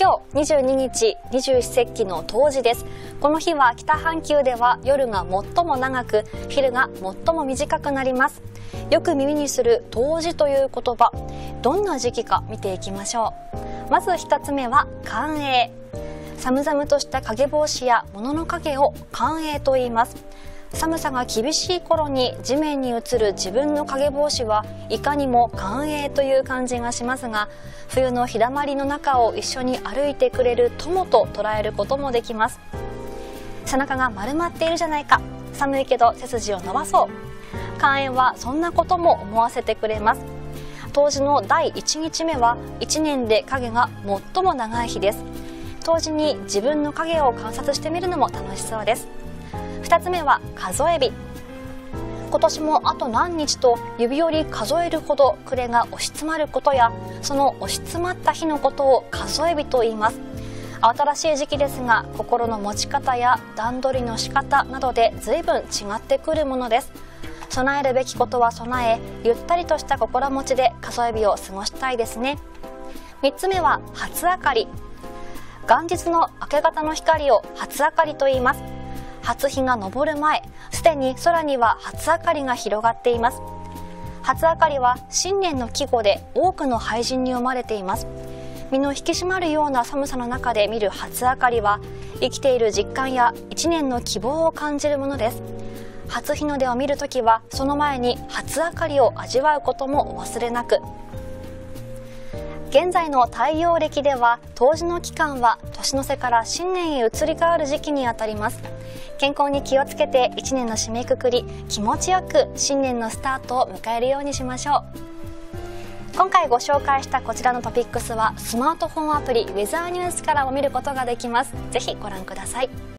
今日22日二十四節気の冬至です。この日は北半球では夜が最も長く昼が最も短くなります。よく耳にする冬至という言葉、どんな時期か見ていきましょう。まず1つ目は寒影。寒々とした影帽子や物の影を寒影と言います。寒さが厳しい頃に地面に映る自分の影帽子はいかにも寒影という感じがしますが、冬の日だまりの中を一緒に歩いてくれる友と捉えることもできます。背中が丸まっているじゃないか、寒いけど背筋を伸ばそう、寒影はそんなことも思わせてくれます。冬至の第1日目は1年で影が最も長い日です。冬至に自分の影を観察してみるのも楽しそうです。2つ目は数え日。今年もあと何日と指折り数えるほど暮れが押し詰まることや、その押し詰まった日のことを数え日と言います。慌ただしい時期ですが、心の持ち方や段取りの仕方などで随分違ってくるものです。備えるべきことは備え、ゆったりとした心持ちで数え日を過ごしたいですね。3つ目は初明かり。元日の明け方の光を初明かりと言います。初日が昇る前、すでに空には初明かりが広がっています。初明かりは新年の季語で多くの俳人に詠まれています。身の引き締まるような寒さの中で見る初明かりは、生きている実感や一年の希望を感じるものです。初日の出を見るときは、その前に初明かりを味わうこともお忘れなく。現在の太陽暦では、冬至の期間は年の瀬から新年へ移り変わる時期にあたります。健康に気をつけて、1年の締めくくり、気持ちよく新年のスタートを迎えるようにしましょう。今回ご紹介したこちらのトピックスは、スマートフォンアプリウェザーニュースからも見ることができます。ぜひご覧ください。